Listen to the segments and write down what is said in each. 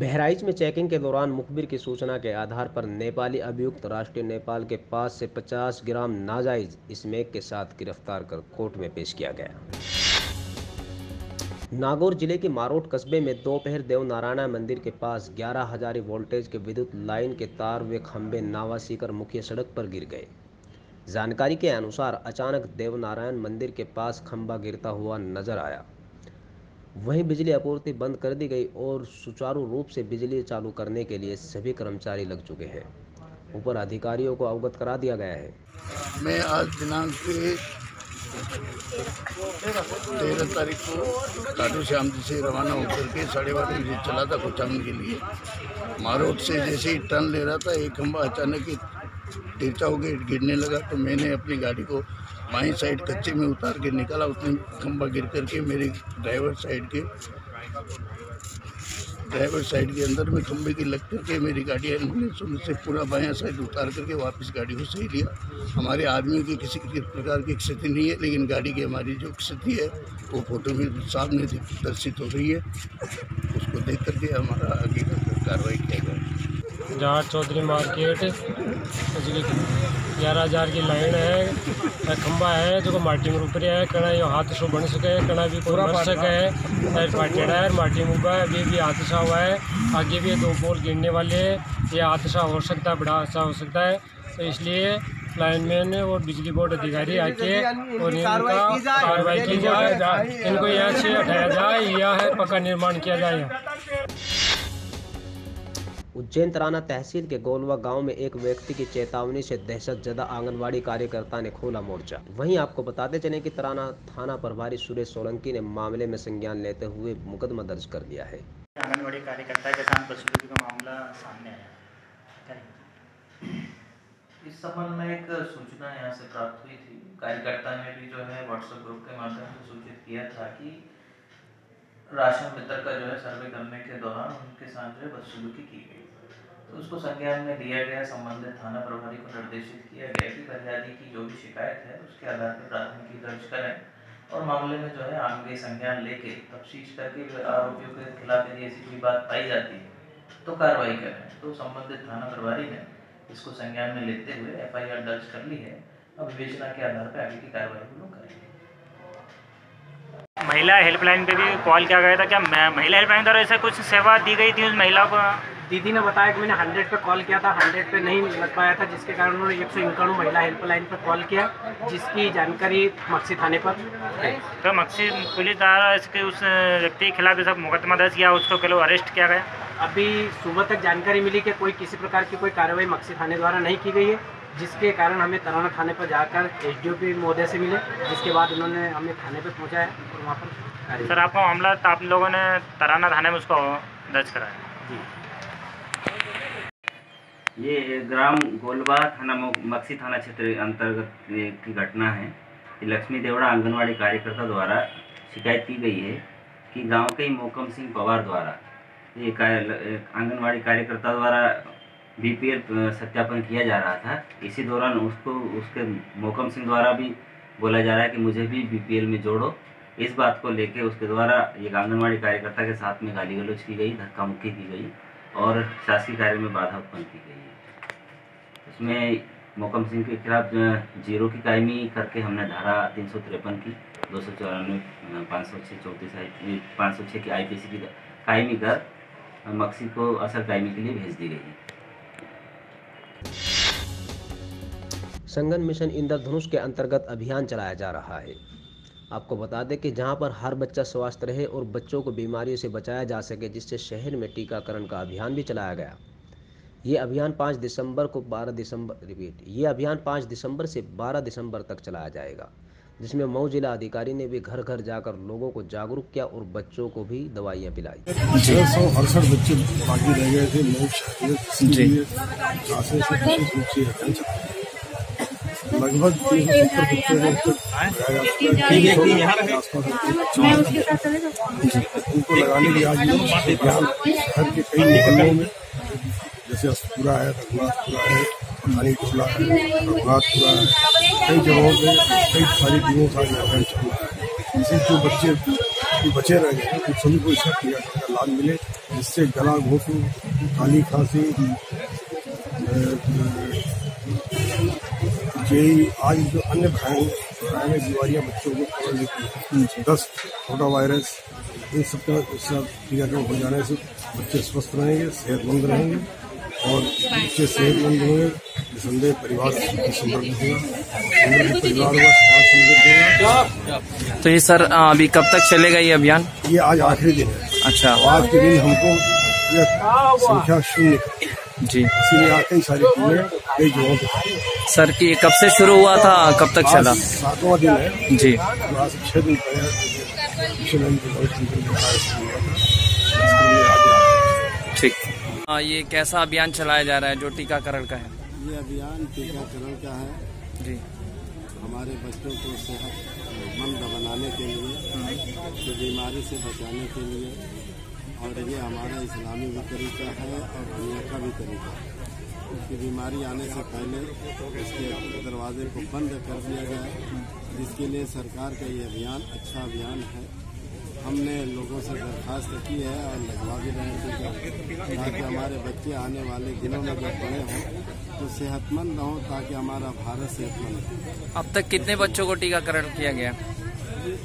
बहराइच में चेकिंग के दौरान मुखबिर की सूचना के आधार पर नेपाली अभियुक्त राष्ट्रीय नेपाल के पास से 50 ग्राम नाजायज स्मैक के साथ गिरफ्तार कर कोर्ट में पेश किया गया। नागौर जिले के मारोट कस्बे में दोपहर देवनारायणा मंदिर के पास 11,000 वोल्टेज के विद्युत लाइन के तार व खंभे नावासी कर मुख्य सड़क पर गिर गए। जानकारी के अनुसार अचानक देवनारायण मंदिर के पास खंभा गिरता हुआ नजर आया, वहीं बिजली आपूर्ति बंद कर दी गई और सुचारू रूप से बिजली चालू करने के लिए सभी कर्मचारी लग चुके हैं। ऊपर अधिकारियों को अवगत करा दिया गया है। मैं आज दिनांक 13 तारीख को खाटू श्याम जी से रवाना होकर के 12:30 बजे चला था कोचांग के लिए। मारोट से जैसे ही टर्न ले रहा था, एक खंभा अचानक तिरछा होकर गिरने लगा, तो मैंने अपनी गाड़ी को बाई साइड कच्चे में उतार के निकाला। उसने खंभा गिर करके मेरे ड्राइवर साइड के अंदर में खंभे की लग करके मेरी गाड़ी एम्बुलेंस से पूरा बायां साइड उतार करके वापस गाड़ी को सही लिया। हमारे आदमी की किसी प्रकार की क्षति नहीं है, लेकिन गाड़ी की हमारी जो क्षति है वो फोटो में सामने दर्शित हो रही है। उसको देख करके हमारा आगे कार्रवाई किया गया। जहाँ चौधरी मार्केट 11,000 की लाइन है, खंबा है जो माटी में ऊपर है, कणा यो हाथ सो बन सके, कणा भी पूरा मर सके है, टायर फाटेड़ा है, माटी में उबा है, अभी भी हादसा हुआ है। आगे भी दो पोल गिरने वाले हैं, ये हादसा हो सकता है, बड़ा हादसा हो सकता है। तो इसलिए लाइनमैन और बिजली बोर्ड अधिकारी आके और इनका कार्रवाई की जाए, इनको यहाँ से हटाया जाए या है पक्का निर्माण किया जाए। उज्जैन तराना तहसील के गोलवा गांव में एक व्यक्ति की चेतावनी से दहशतजदा आंगनवाड़ी कार्यकर्ता ने खोला मोर्चा। वहीं आपको बताते चले कि तराना थाना प्रभारी सुरेश सोलंकी ने मामले में संज्ञान लेते हुए मुकदमा दर्ज कर दिया है। आंगनवाड़ी कार्यकर्ता के साथ बदसलूकी का मामला सामने आया, इस संबंध में एक सूचना यहाँ से प्राप्त हुई थी। कार्यकर्ता ने भी जो है व्हाट्सएप ग्रुप के माध्यम से सूचित किया था कि राशन वितरण का जो है सर्वे करने के दौरान उनके साथ जो है बदसलूकी की गई, तो उसको संज्ञान में लिया गया। संबंधित थाना प्रभारी को निर्देशित किया गया कि फरियादी की जो भी शिकायत है उसके आधार पर प्राथमिकी दर्ज करें और मामले में जो है आगे संज्ञान लेके तफ्तीश करके आरोपियों के खिलाफ यदि ऐसी कोई बात पाई जाती है तो कार्रवाई करें। तो संबंधित थाना प्रभारी ने इसको संज्ञान में लेते हुए FIR दर्ज कर ली है। अब विवेचना के आधार पर आगे की कार्रवाई हम लोग करेंगे। महिला हेल्पलाइन पे भी कॉल किया गया था, क्या महिला हेल्पलाइन द्वारा ऐसा कुछ सेवा दी गई थी उस महिला को? दीदी ने बताया कि मैंने 100 पे कॉल किया था, 100 पे नहीं लग पाया था, जिसके कारण उन्होंने 191 महिला हेल्पलाइन पर कॉल किया, जिसकी जानकारी मक्सी थाने पर। तो मक्सी पुलिस द्वारा इसके उस व्यक्ति के खिलाफ सब मुकदमा दर्ज किया, उसको कल अरेस्ट किया गया। अभी सुबह तक जानकारी मिली कि कोई किसी प्रकार की कोई कार्रवाई मक्सी थाने द्वारा नहीं की गई है, जिसके कारण हमें तराना थाने पर जाकर SDOP महोदय से मिले, जिसके बाद उन्होंने हमें थाने पर पहुँचाया और वहाँ पर। सर आपका मामला आप लोगों ने तराना थाने में उसको दर्ज कराया जी। ये ग्राम गोलवा थाना मक्सी थाना क्षेत्र अंतर्गत की घटना है। लक्ष्मी देवड़ा आंगनवाड़ी कार्यकर्ता द्वारा शिकायत की गई है कि गांव के ही मोकम सिंह पवार द्वारा ये आंगनवाड़ी कार्यकर्ता द्वारा BPL सत्यापन किया जा रहा था। इसी दौरान उसको उसके मोकम सिंह द्वारा भी बोला जा रहा है कि मुझे भी BPL में जोड़ो। इस बात को लेकर उसके द्वारा एक आंगनवाड़ी कार्यकर्ता के साथ में गाली गलौज की गई, धक्का मुक्की की गई और शासकीय कार्य में बाधा उत्पन्न की गई है। इसमें मोकम सिंह के खिलाफ 0 की कायमी करके हमने धारा 353 की 294 506 की IPC की कायमी कर मक्सी को असल कायमी के लिए भेज दी गई है। संगन मिशन इंद्रधनुष के अंतर्गत अभियान चलाया जा रहा है। आपको बता दें कि जहां पर हर बच्चा स्वस्थ रहे और बच्चों को बीमारियों से बचाया जा सके, जिससे शहर में टीकाकरण का अभियान भी चलाया गया। ये अभियान 5 दिसंबर से 12 दिसंबर तक चलाया जाएगा, जिसमें मऊ जिला अधिकारी ने भी घर घर जाकर लोगों को जागरूक किया और बच्चों को भी दवाइयाँ पिलाई। 668 बच्चे बाकी रह गए थे लगभग 370 लगाने के आज घर के कई निकलों में जैसे पूरा है, पूरा है, कई जगहों पे कई सारी टीमों का इसी जो बच्चे जो बचे रह गए उन सभी को इसका टीकाकरण का लाभ मिले, जिससे गला घोटू, काली खांसी, जेई आज जो अन्य भयानक बीमारियाँ बच्चों को पकड़ लेती हैं, दस्त, छोटा वायरस, इन सबका टीकाकरण हो जाने से बच्चे स्वस्थ रहेंगे, सेहतमंद रहेंगे और बच्चे सेहतमंद होंगे। निसंदेह परिवार समृद्ध होगा, परिवार का समाज समृद्ध होगा। तो ये सर अभी कब तक चलेगा ये अभियान? ये आज आखिरी दिन है। अच्छा, आज के दिन हमको यह संख्या शून्य जी, इसीलिए कई सारी टीमें कई जगहों पर। सर की कब से शुरू हुआ था, कब तक चला? सातवां दिन है जी, आज 6 दिन पहले। ठीक, ये कैसा अभियान चलाया जा रहा है जो टीकाकरण का है? ये अभियान टीकाकरण का है जी, हमारे बच्चों को सेहतमंद बनाने के लिए, तो बीमारी से बचाने के लिए, और ये हमारा इस्लामी भी तरीका है और दुनिया का भी तरीका है। उसकी बीमारी आने से पहले इसके दरवाजे को बंद कर दिया जाए, जिसके लिए सरकार का ये अभियान अच्छा अभियान है। हमने लोगों से दरखास्त की है और लगवा भी रहे हैं, ताकि हमारे बच्चे आने वाले दिनों में जब बड़े हों तो सेहतमंद हों, ताकि हमारा भारत सेहतमंद हो। अब तक कितने बच्चों को टीकाकरण किया गया?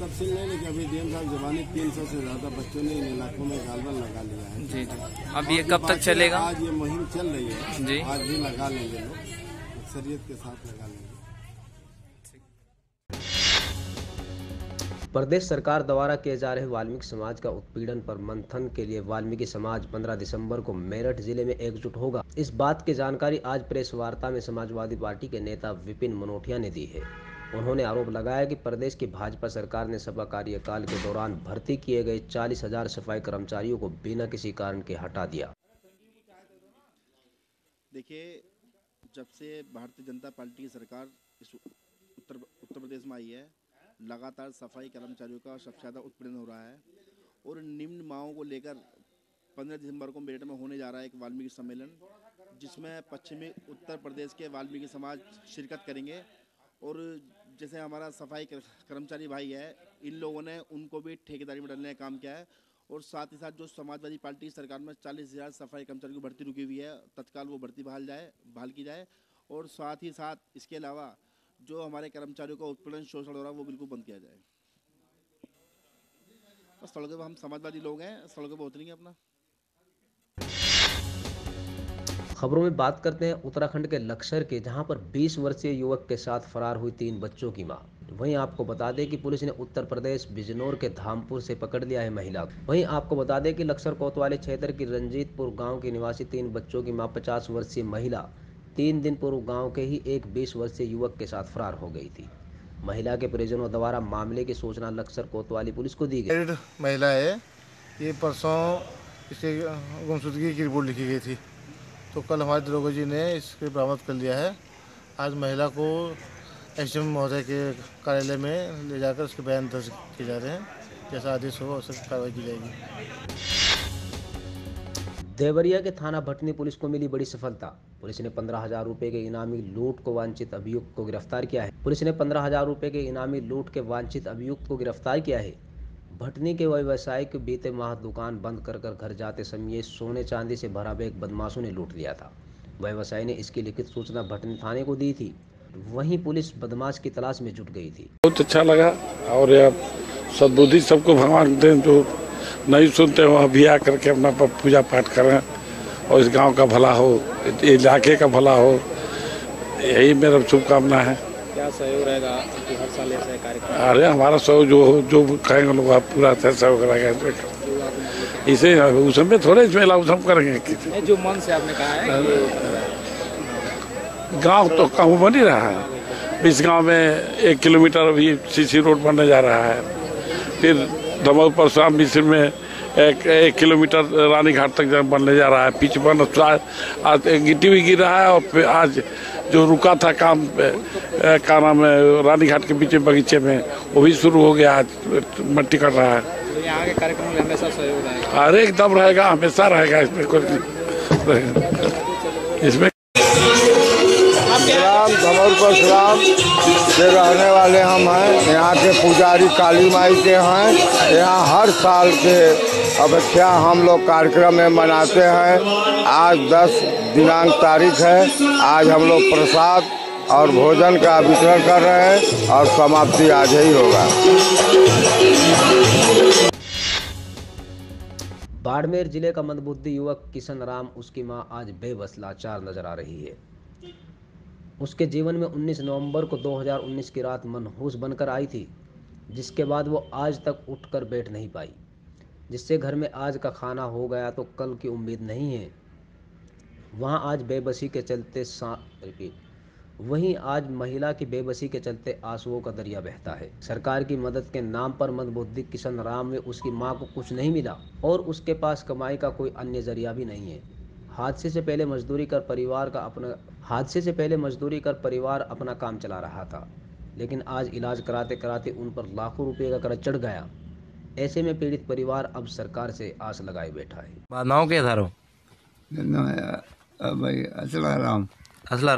तफसील नहीं, लेकिन अभी डीएम साहब जवानी 300 से ज्यादा बच्चों ने इन इलाकों में गालबन लगा लिया है जी। अब ये कब तक चलेगा? आज ये मुहिम चल रही है जी, आज भी लगा लेंगे, अक्सरियत के साथ लगा लेंगे। प्रदेश सरकार द्वारा किए जा रहे वाल्मीकि समाज का उत्पीड़न पर मंथन के लिए वाल्मीकि समाज 15 दिसंबर को मेरठ जिले में एकजुट होगा। इस बात की जानकारी आज प्रेस वार्ता में समाजवादी पार्टी के नेता विपिन मनोटिया ने दी है। उन्होंने आरोप लगाया कि प्रदेश की भाजपा सरकार ने सपा कार्यकाल के दौरान भर्ती किए गए 40,000 सफाई कर्मचारियों को बिना किसी कारण के हटा दिया। देखिए, जब से भारतीय जनता पार्टी की सरकार उत्तर प्रदेश में आई है, लगातार सफाई कर्मचारियों का सबसे ज़्यादा उत्पीड़न हो रहा है और निम्न मांगों को लेकर 15 दिसंबर को मेरठ में होने जा रहा है एक वाल्मीकि सम्मेलन, जिसमें पश्चिमी उत्तर प्रदेश के वाल्मीकि समाज शिरकत करेंगे। और जैसे हमारा सफाई कर्मचारी भाई है, इन लोगों ने उनको भी ठेकेदारी में डालने का काम किया है, और साथ ही साथ जो समाजवादी पार्टी की सरकार में 40,000 सफाई कर्मचारी की भर्ती रुकी हुई है, तत्काल वो भर्ती बहाल की जाए। और साथ ही साथ इसके अलावा जो हमारे कर्मचारियों का उत्पीड़न शोषण हो रहा है वो बिल्कुल बंद किया जाए। और सड़कों पर, हम समाजवादी लोग हैं, सड़कों पर उतरेंगे अपना। खबरों में बात करते हैं उत्तराखंड के लक्सर के, जहां पर 20 वर्षीय युवक के साथ फरार हुई 3 बच्चों की मां। वहीं आपको बता दें कि पुलिस ने उत्तर प्रदेश बिजनौर के धामपुर से पकड़ लिया है महिला को। वहीं आपको बता दें कि लक्सर कोतवाली क्षेत्र की रंजीतपुर गांव की निवासी 3 बच्चों की मां 50 वर्षीय महिला 3 दिन पूर्व गाँव के ही एक 20 वर्षीय युवक के साथ फरार हो गई थी। महिला के परिजनों द्वारा मामले की सूचना लक्सर कोतवाली पुलिस को दी गई। महिला है ये, परसों इसके गुमशुदगी की रिपोर्ट लिखी गई थी, तो कल हमारे दरोगा जी ने इसके बरामद कर लिया है। आज महिला को एसडीएम महोदय के कार्यालय में ले जाकर उसके बयान दर्ज किए जा रहे हैं, जैसा आदेश होगा उसकी कार्रवाई की जाएगी। देवरिया के थाना भटनी पुलिस को मिली बड़ी सफलता। पुलिस ने 15,000 रुपये के इनामी लूट को वांछित अभियुक्त को गिरफ्तार किया है। पुलिस ने 15,000 रुपये के इनामी लूट के वांछित अभियुक्त को गिरफ्तार किया है। भटनी के व्यवसायी के बीते माह दुकान बंद कर घर जाते समय सोने चांदी से भरा बैग बदमाशों ने लूट लिया था। व्यवसायी ने इसकी लिखित सूचना भटनी थाने को दी थी। वहीं पुलिस बदमाश की तलाश में जुट गई थी। बहुत अच्छा लगा, और यह सद्बुद्धि सबको भगवान दें, जो नहीं सुनते वहाँ भी आ करके अपना पूजा पाठ करें और इस गाँव का भला हो, इलाके का भला हो, यही मेरा शुभकामना है। सहयोग रहेगा कि हर साल ऐसा कार्यक्रम? अरे हमारा सहयोग जो कहेंगे लोग आप पूरा सहयोग रहेगा। इसे उसम में थोड़े इसमें लाउसम करेंगे, जो मन से आपने कहा है। गांव तो कम बन ही रहा है, इस गांव में 1 किलोमीटर अभी सीसी रोड बनने जा रहा है, फिर दमोह परशुराम मिश्र में 1 किलोमीटर रानी घाट तक बनने जा रहा है, पिच बन आज गिट्टी भी गिर रहा है। और आज जो रुका था काम का नाम रानी घाट के पीछे बगीचे में, वो भी शुरू हो गया, आज मट्टी कर रहा है। यहाँ के कार्यक्रम में हमेशा सहयोग रहेगा? अरे एकदम रहेगा, हमेशा रहेगा, इसमें कोई इसमें और परशुराम के रहने वाले हम हैं। यहाँ के पुजारी काली माई के हैं। यहाँ हर साल के अवख्या हम लोग कार्यक्रम में मनाते हैं। आज 10 दिनांक तारीख है। आज हम लोग प्रसाद और भोजन का वितरण कर रहे हैं और समाप्ति आज ही होगा। बाड़मेर जिले का मंदबुद्धि युवक किशन राम, उसकी मां आज बेबस लाचार नजर आ रही है। उसके जीवन में 19 नवंबर को 2019 की रात मनहूस बनकर आई थी, जिसके बाद वो आज तक उठकर बैठ नहीं पाई, जिससे घर में आज का खाना हो गया तो कल की उम्मीद नहीं है। वहाँ आज बेबसी के चलते महिला की बेबसी के चलते आंसुओं का दरिया बहता है। सरकार की मदद के नाम पर मंदबुद्धि किशन राम में उसकी मां को कुछ नहीं मिला और उसके पास कमाई का कोई अन्य जरिया भी नहीं है। हादसे से पहले मजदूरी कर परिवार अपना काम चला रहा था, लेकिन आज इलाज कराते कराते उन पर लाखों रुपए का कर्ज चढ़ गया। ऐसे में पीड़ित परिवार अब सरकार से आस लगाए बैठा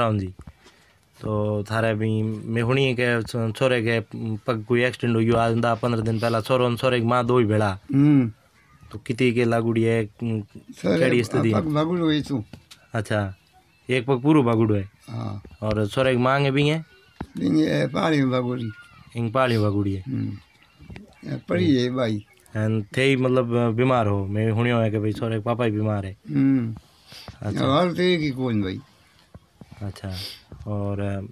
है। तो थारे भी मैं हुणी के छोरे के पग कोई एक्सीडेंट हो गयो आज 15 दिन पहला। छोरो और छोरे की मां दो ही भेड़ा। तो कितनी के लागुड़ी है कड़ी स्थिति? पग बागुड़ो है तू? अच्छा, एक पग पूरा बागुड़ो है। हां, और छोरे की मांगे भी है ये पाली बागुड़ी इंग पाली बागुड़ी है। पड़ी है भाई एंड थे मतलब बीमार हो। मैं हुणियो है के भाई छोरे के पापा ही बीमार है। अच्छा, और थे की कौन भाई? अच्छा, और